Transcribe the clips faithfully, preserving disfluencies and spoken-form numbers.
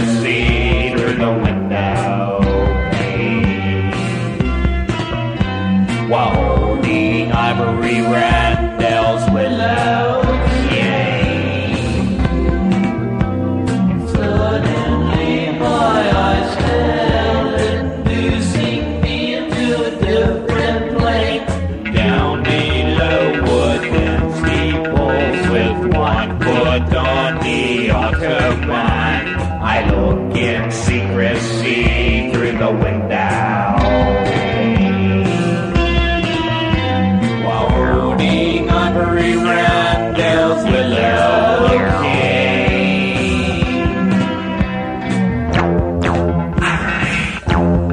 to see through the window pane, while holding ivory Randall's willow cane. And suddenly my eyes fell, inducing me into a different plane. Down below wooden steeples with one foot on the Autobahn, I look in secrecy through the window pane, while holding ivory Randall's willow cane.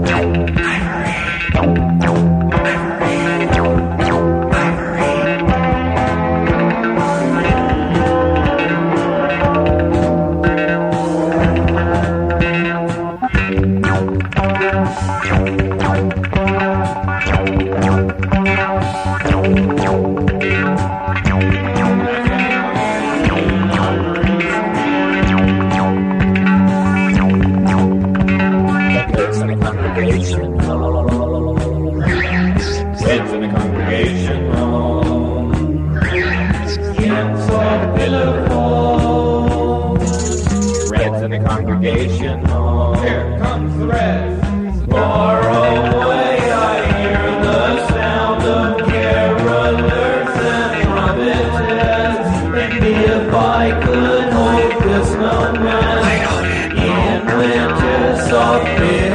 Ivory, ivory, ivory, ivory. Sits in the congregation home, inside the pillar hole. Reds in the congregation home. Here comes the reds. Far away I hear the sound of carolers and trumpet heads. And if I could hold this moment in winter softness,